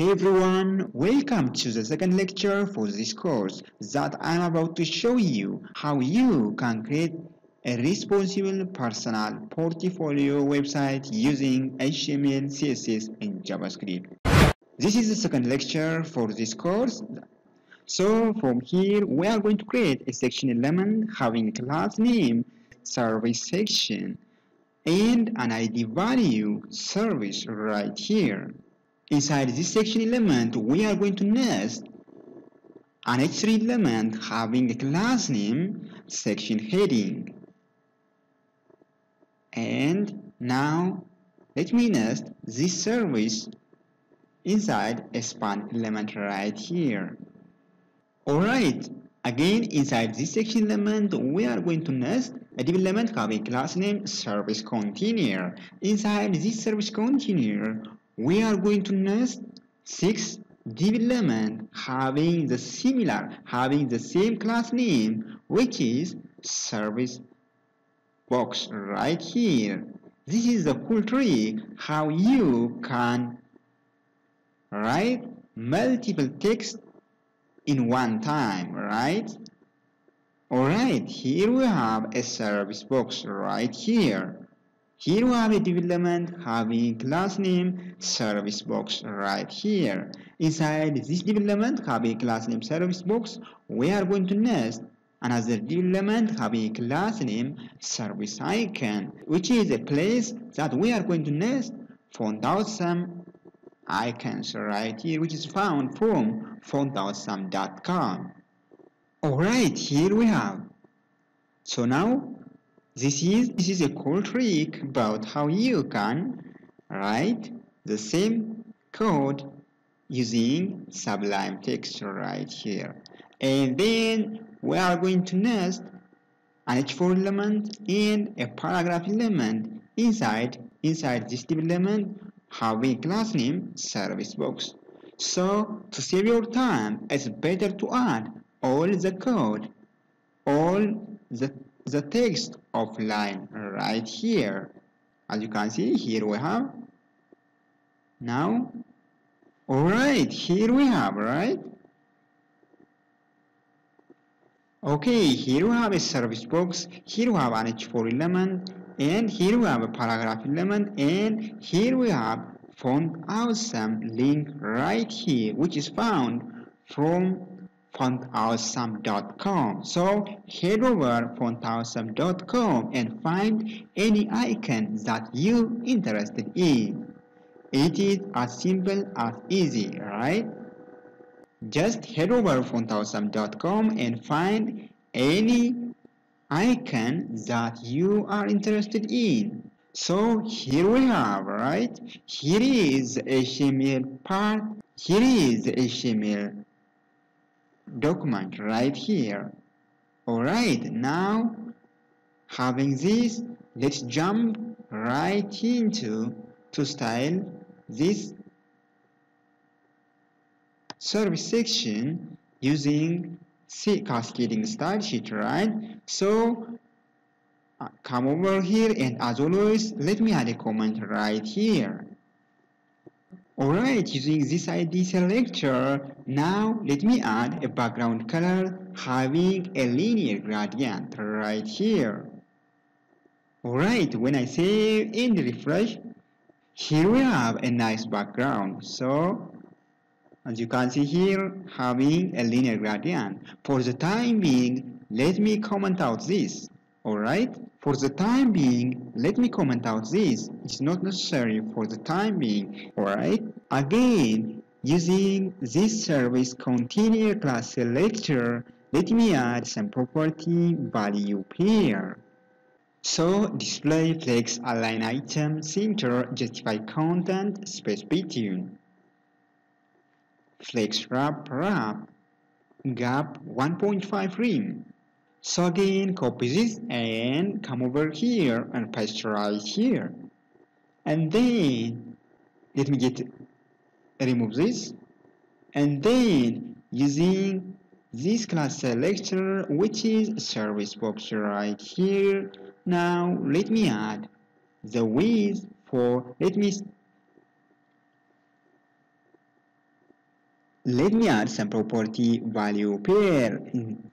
Hey everyone, welcome to the second lecture for this course that I'm about to show you how you can create a responsible personal portfolio website using HTML, CSS and JavaScript. This is the second lecture for this course. So from here we are going to create a section element having class name service section and an ID value service right here. Inside this section element, we are going to nest an H3 element having a class name, section heading. And now, let me nest this service inside a span element right here. Alright, again, inside this section element, we are going to nest a div element having class name, service container. Inside this service container, we are going to nest 6 div elements having the same class name, which is service box right here. This is a cool trick how you can write multiple text in one time, right? Alright, here we have a service box right here. Here we have a div element having class name service box right here. Inside this div element having class name service box, we are going to nest another div element having class name service icon, which is a place that we are going to nest font.awesome icons right here, which is found from font.awesome.com. Alright, here we have. So now This is a cool trick about how you can write the same code using Sublime Text right here. And then we are going to nest an H4 element and a paragraph element inside this div element having class name service box. So to save your time, it's better to add all the text offline right here. As you can see, here we have now. Alright, here we have, right? Okay, here we have a service box, here we have an H4 element, and here we have a paragraph element, and here we have font.awesome link right here, which is found from font.awesome.com. So head over font.awesome.com and find any icon that you're interested in. It is as simple as easy, right? Just head over font.awesome.com and find any icon that you are interested in. So here we have, right? Here is the HTML part. Here is the HTML document right here. Alright, now having this, let's jump right into to style this service section using cascading style sheet, right? So come over here, and as always, let me add a comment right here. Alright, using this ID selector, now let me add a background color having a linear gradient right here. Alright, when I save and refresh, here we have a nice background. So, as you can see here, having a linear gradient. For the time being, let me comment out this. Alright, for the time being, let me comment out this. It's not necessary for the time being. Alright, again, using this service container class selector, let me add some property value pair. So, display flex align item center justify content space between flex wrap gap 1.5 rim. So again, copy this and come over here and paste right here. And then, let me remove this. And then, using this class selector, which is service box right here. Now, let me add the width for, let me let me add some property value pair.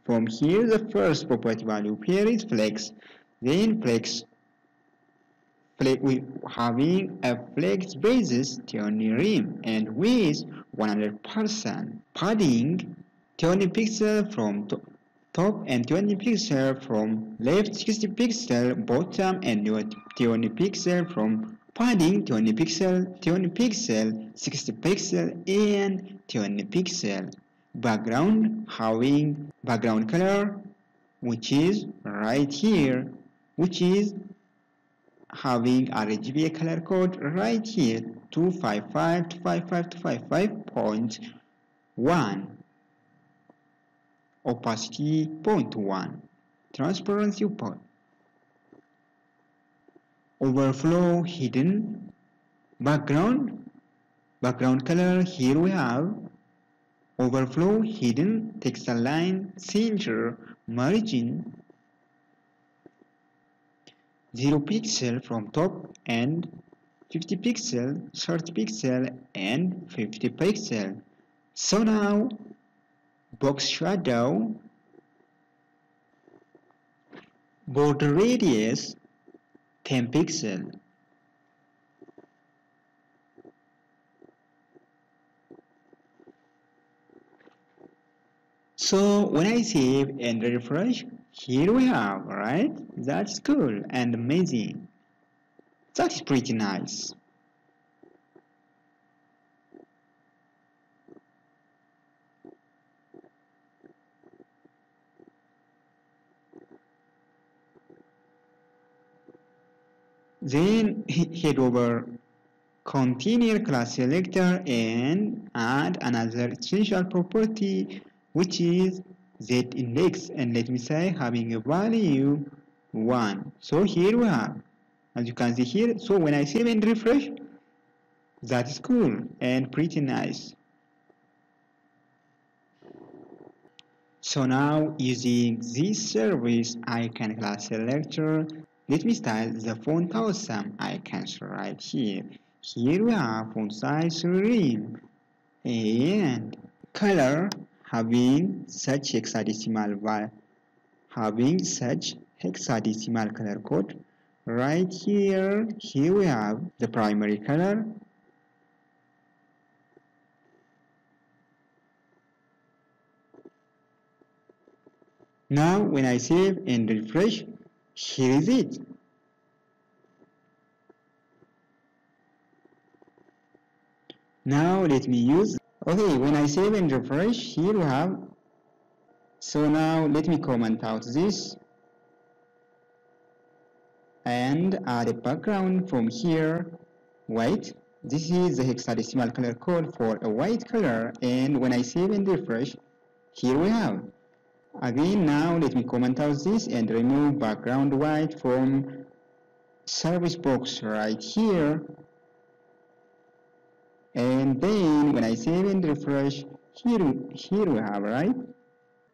From here, the first property value pair is flex. Then flex we having a flex basis turning rim and width 100%, padding 20 pixel from top and 20 pixel from left, 60 pixel bottom, and 20 pixel from padding, 20 pixel, 20 pixel, 60 pixel, and 20 pixel. Background having background color, which is right here, which is having RGB color code right here 255 255 255.1, opacity 0.1, transparency 0.1, overflow hidden, background color. Here we have overflow hidden, text align, center, margin 0 pixel from top and 50 pixel, 30 pixel, and 50 pixel. So now box shadow, border radius 10 pixel, so when I save and refresh, here we have, right? That's cool and amazing. That's pretty nice. Then head over, continue class selector, and add another essential property, which is Z index, and let me say having a value 1. So here we have, as you can see here. So when I save and refresh, that is cool and pretty nice. So now using this service icon class selector, let me style the font awesome icons right here. Here we have font size 3 and color having such hexadecimal color code right here. Here we have the primary color, now when I save and refresh, here is it. Now let me use. Okay, when I save and refresh, here we have. So now let me comment out this and add a background from here, white. This is the hexadecimal color code for a white color, and when I save and refresh, here we have. Again, now let me comment out this and remove background white from service box right here. And then when I save and refresh, here we have, right?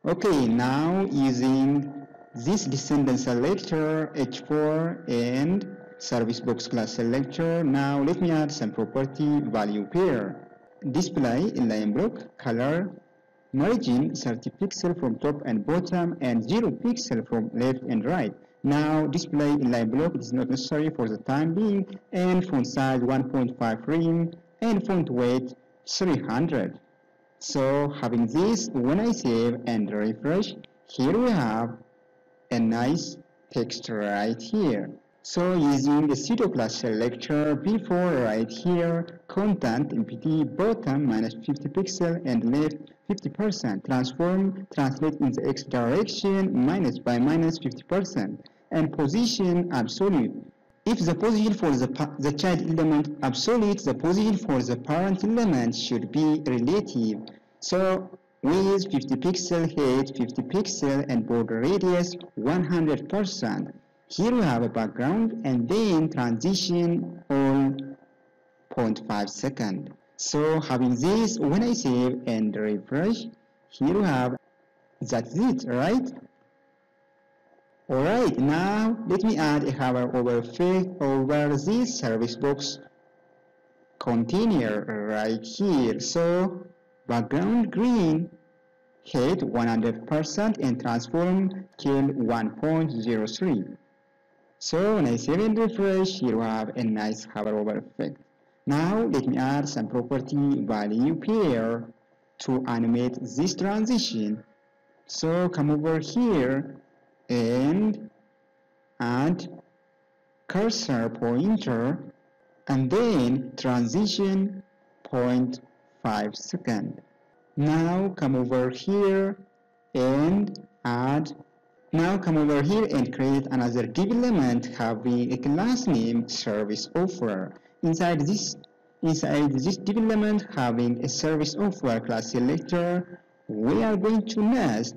Okay, now using this descendant selector H4 and service box class selector, now let me add some property value pair, display inline block, color, margin 30 pixel from top and bottom, and 0 pixel from left and right. Now display inline block is not necessary for the time being, and font size 1.5 frame, and font weight 300. So having this, when I save and refresh, here we have a nice text right here. So using the pseudo class selector B4 right here, content MPT bottom -50 pixel and left 50%, transform translate in the X direction -50%, and position absolute. If the position for the child element absolute, the position for the parent element should be relative. So width 50 pixel, height 50 pixel, and border radius 100%. Here we have a background, and then transition on 0.5 seconds. So having this, when I save and refresh, here we have, that's it, right? Alright, now let me add a hover over this service box container right here. So background green, hit 100% and transform kill 1.03. So nice event refresh, you have a nice hover over effect. Now let me add some property value pair to animate this transition. So come over here and add cursor pointer and then transition 0.5 second. Now come over here and create another div element having a class name service offer. Inside this div element having a service offer class selector, we are going to nest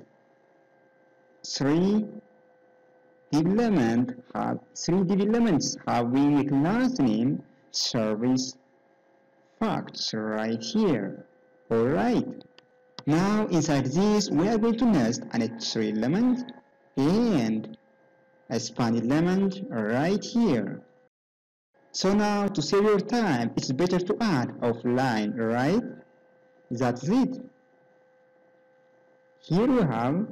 three div elements having a class name service facts right here. Alright. Now inside this we are going to nest an H3 element and a span element right here. So now to save your time, it's better to add offline, right? That's it. Here you have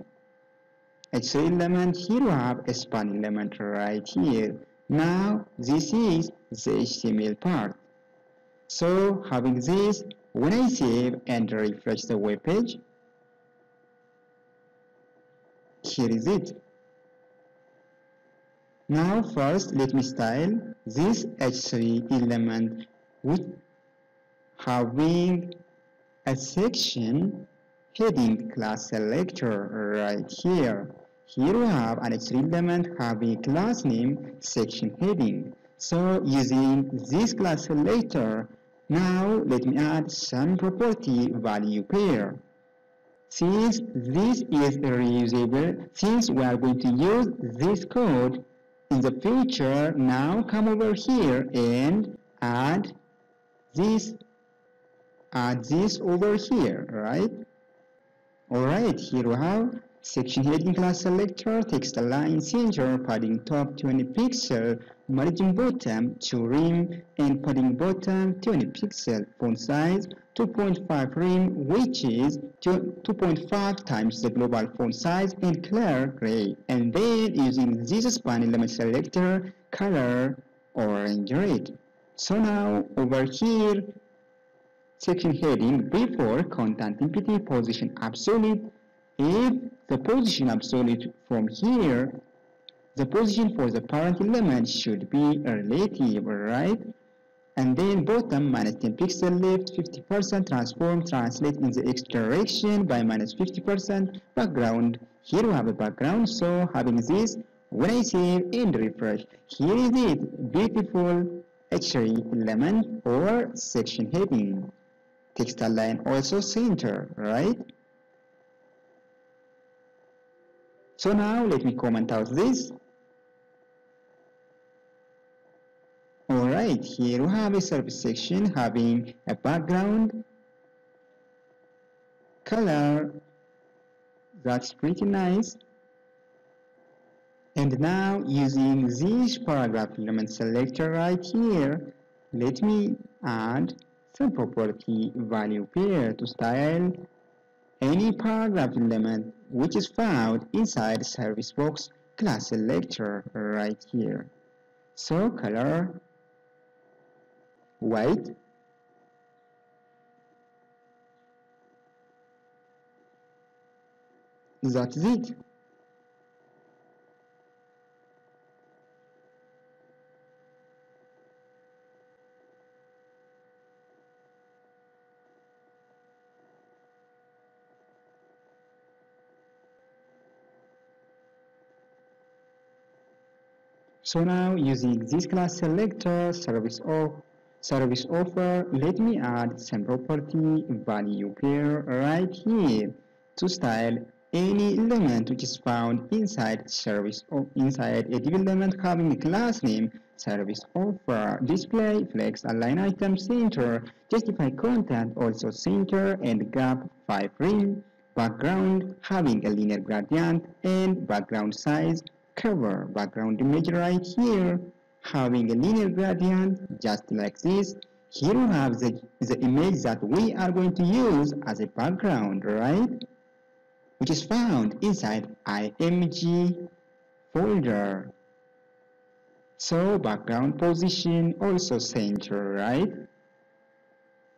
H3 element, here you have a span element right here. Now this is the HTML part. So having this, when I save and refresh the web page, here is it. Now first let me style this H3 element with having a section heading class selector right here. Here we have an H3 element having class name section heading. So using this class selector, now let me add some property value pair. Since this is reusable, since we are going to use this code in the future, now come over here and add this over here, right? Alright, here we have section heading class selector, text align center, padding top 20 pixel, margin bottom to rim, and padding bottom 20 pixel, font size 2.5 rim, which is 2.5 times the global font size, and clear gray. And then using this span element selector, color orange red. So now over here, section heading before content entity position absolute. If the position absolute from here, the position for the parent element should be relative, right? And then bottom -10 pixel left 50%, transform translate in the X direction by -50%, background. Here we have a background, so having this, when I save and refresh, here is it, beautiful H3 element or section heading, text align also center, right? So now let me comment out this. Alright, here we have a service section having a background color. That's pretty nice. And now using this paragraph element selector right here, let me add some property value pair to style any paragraph element which is found inside service box class selector right here. So color white, that's it. So now using this class selector service offer, let me add some property value pair right here to style any element which is found inside service or inside a div element having a class name service offer, display flex align item center, justify content also center, and gap 5 rim, background having a linear gradient, and background size cover, background image right here having a linear gradient just like this. Here we have the image that we are going to use as a background, right? Which is found inside img folder. So background position also center, right?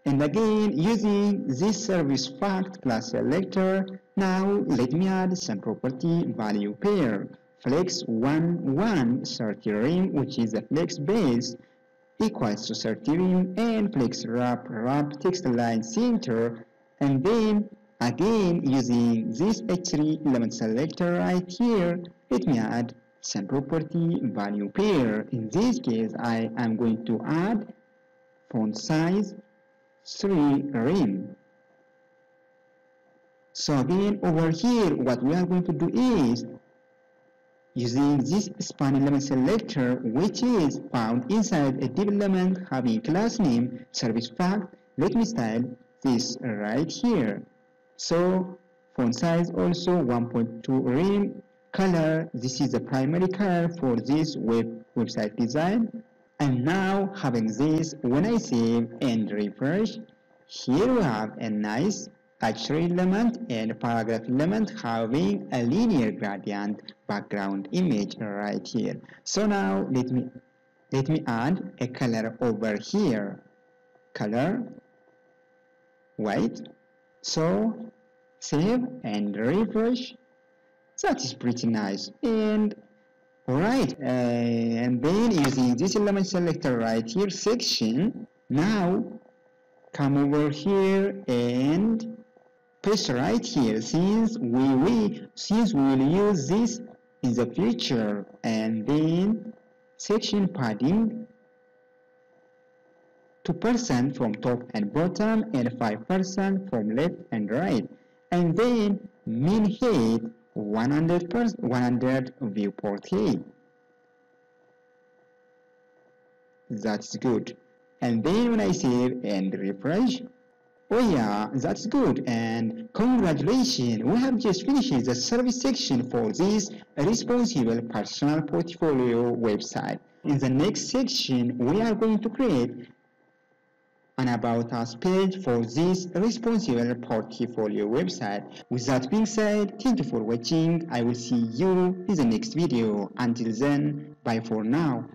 And again, using this service fact class selector, now let me add some property value pair flex 1 1 certiring, which is a flex base equals to certiring, and flex wrap text line center. And then again, using this h3 element selector right here, let me add some property value pair. In this case, I am going to add font size 3 rim. So again, over here, what we are going to do is using this span element selector, which is found inside a div element having class name service fact, let me style this right here. So font size also 1.2 rim. Color, this is the primary color for this website design. And now having this, when I save and refresh, here we have a nice H3 element and paragraph element having a linear gradient background image right here. So now let me add a color over here, color white. So save and refresh. That is pretty nice. And alright, and then using this element selector right here, section, now come over here and paste right here, since we will use this in the future. And then section padding 2% from top and bottom and 5% from left and right, and then mean height 100 viewport height. That's good. And then when I save and refresh, oh yeah, that's good. And congratulations, we have just finished the service section for this responsible personal portfolio website. In the next section, we are going to create an about us page for this responsible portfolio website. With that being said, thank you for watching. I will see you in the next video. Until then, bye for now.